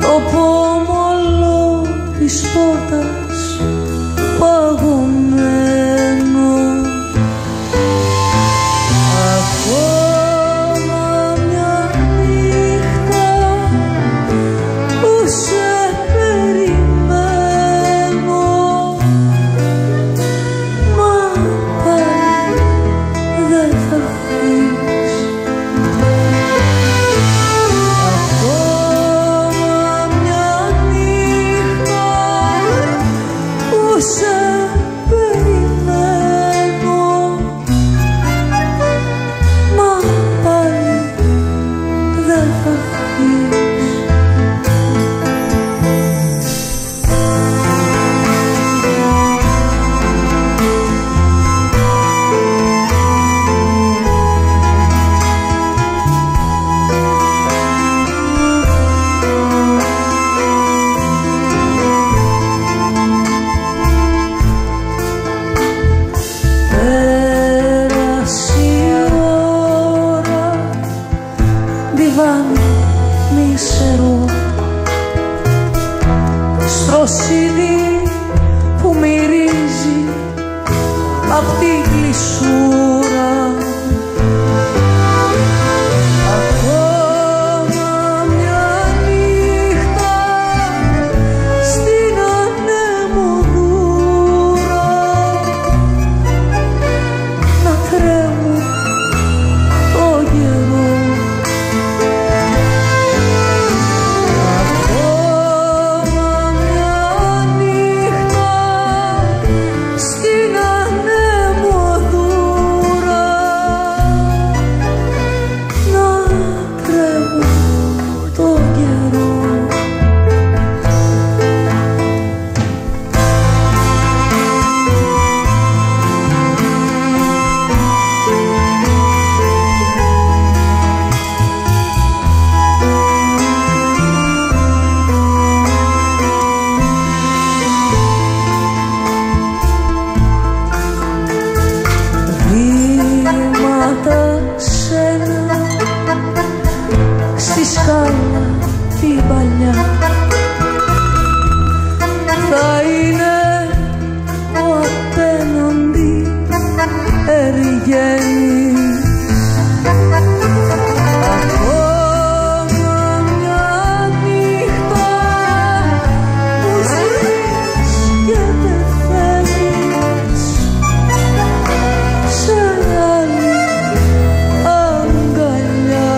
το πόμολο της πόρτας παγωμένο. Ακόμα μια νύχτα που σε περιμένω, μα πάλι δεν θα βγει. Σε περιμένω, μα πάλι δεν θα βγεις. Μισερό στροσίδι που μυρίζει απ' τη γλυσούρα. Ακόμα μια νύχτα στην ανεμοδούρα, να τρέμω το καιρό. Στη σκάλα την παλιά θα είναι ο απέναντι ερηγένη. Ακόμα μια νύχτα που ζεις και δεν θέλεις σε άλλη αγκαλιά.